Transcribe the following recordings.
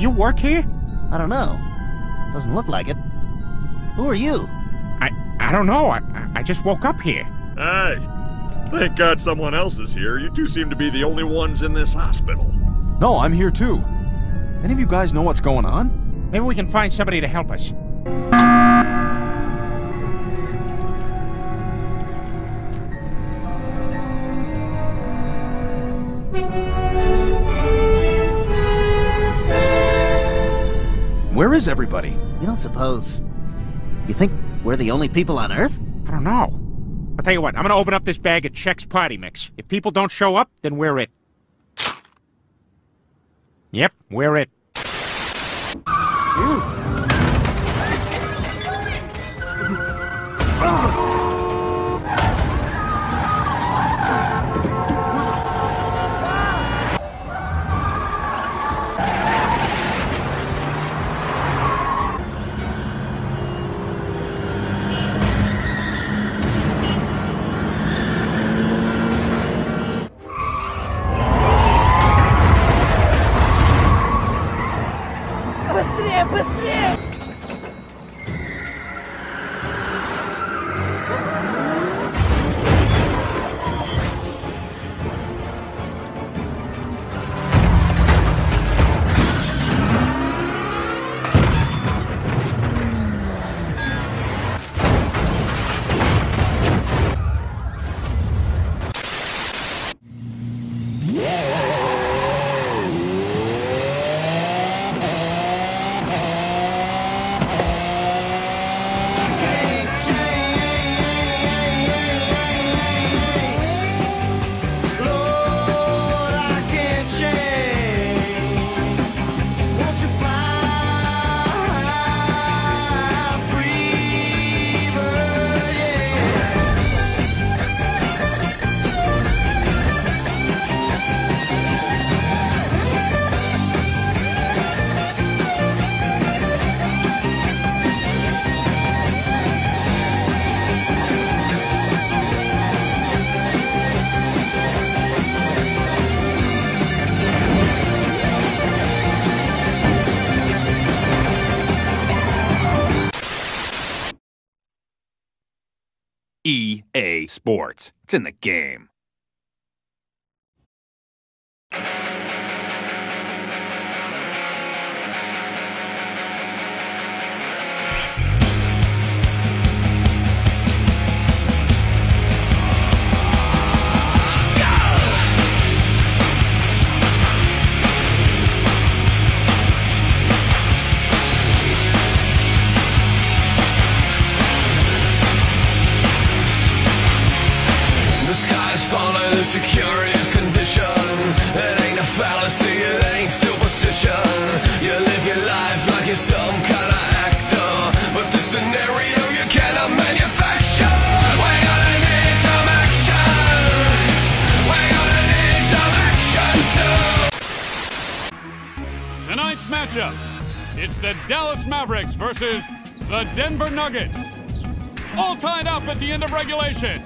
Do you work here? I don't know. Doesn't look like it. Who are you? I don't know. I just woke up here. Hey, thank God someone else is here. You two seem to be the only ones in this hospital. No, I'm here too. Any of you guys know what's going on? Maybe we can find somebody to help us. Where is everybody? You don't suppose... You think we're the only people on Earth? I don't know. I'll tell you what, I'm gonna open up this bag of Chex Party Mix. If people don't show up, then we're it. Yep, we're it. Ew. E.A. Sports. It's in the game. Curious condition. It ain't a fallacy, it ain't superstition. You live your life like you're some kind of actor, but this scenario you cannot manufacture. We're gonna need some action. We're gonna need some action too. Tonight's matchup, it's the Dallas Mavericks versus the Denver Nuggets. All tied up at the end of regulation.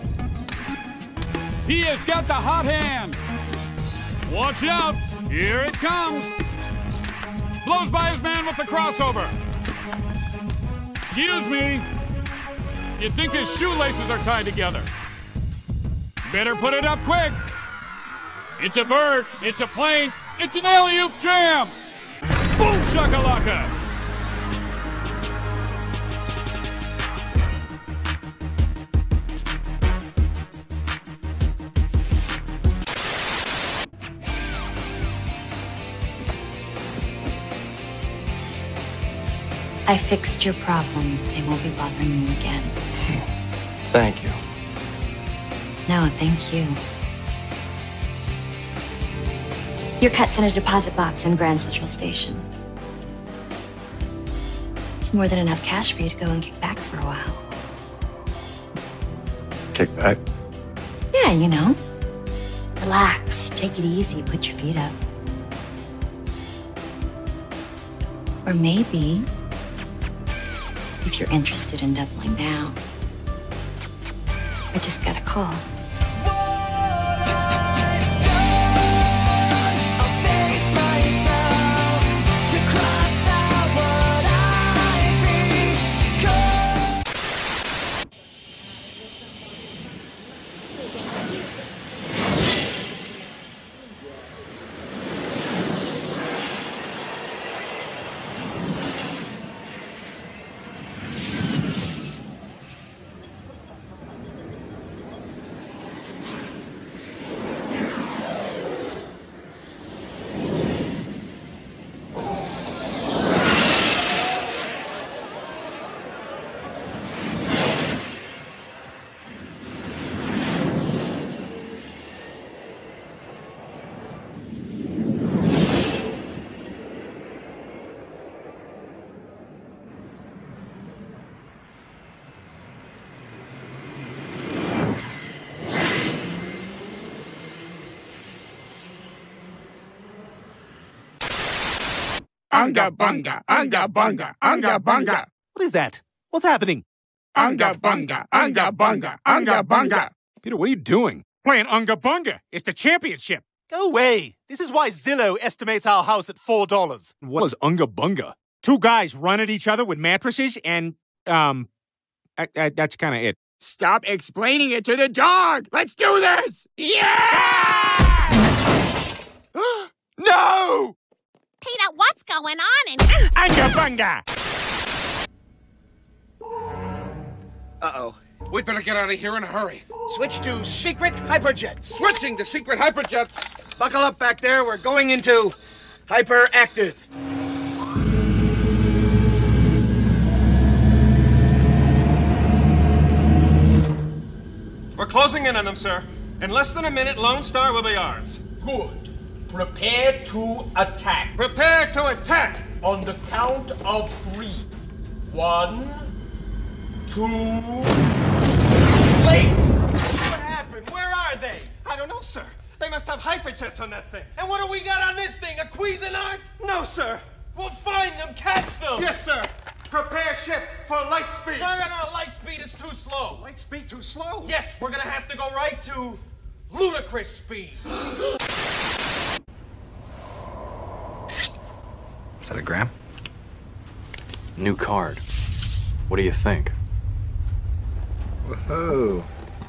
He has got the hot hand. Watch out. Here it comes. Blows by his man with the crossover. Excuse me. You'd think his shoelaces are tied together. Better put it up quick. It's a bird. It's a plane. It's an alley-oop jam. Boom shakalaka. I fixed your problem. They won't be bothering you again. Thank you. No, thank you. Your cut's in a deposit box in Grand Central Station. It's more than enough cash for you to go and kick back for a while. Kick back? Yeah, you know. Relax, take it easy, put your feet up. Or maybe... if you're interested in doubling down, I just got a call. What I've done, I'll face myself to cry. Ungabunga, Ungabunga, Ungabunga. What is that? What's happening? Ungabunga, Ungabunga, Ungabunga. Peter, what are you doing? Playing Ungabunga. It's the championship. Go away. This is why Zillow estimates our house at $4. What is Ungabunga? Two guys run at each other with mattresses and, that's kind of it. Stop explaining it to the dog. Let's do this. Yeah! No! Peter, what's going on in Ungabunga? Uh-oh. We'd better get out of here in a hurry. Switch to secret hyperjets. Switching to secret hyperjets. Buckle up back there. We're going into hyperactive. We're closing in on them, sir. In less than a minute, Lone Star will be ours. Good. Prepare to attack. Prepare to attack! On the count of three. 1, 2... Wait! What happened? Where are they? I don't know, sir. They must have hyperjets on that thing. And what do we got on this thing? A Cuisinart? No, sir. We'll find them, catch them! Yes, sir. Prepare ship for light speed. No, no, no. Light speed is too slow. Light speed too slow? Yes, we're gonna have to go right to ludicrous speed. Is that a gram? New card. What do you think? Whoa.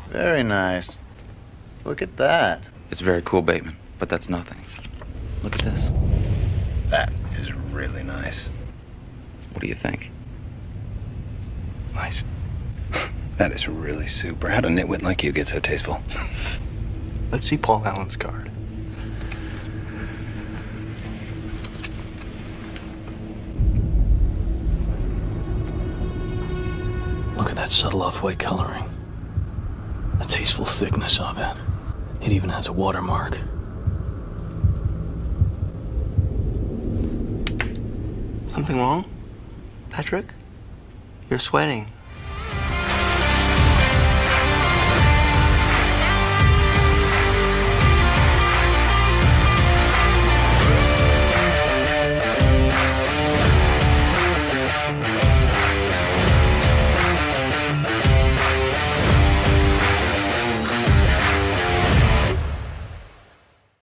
Very nice. Look at that. It's very cool, Bateman, but that's nothing. Look at this. That is really nice. What do you think? Nice. That is really super. How'd a nitwit like you get so tasteful? Let's see Paul Allen's card. Look at that subtle off-white coloring. The tasteful thickness of it. It even has a watermark. Something wrong? Patrick? You're sweating.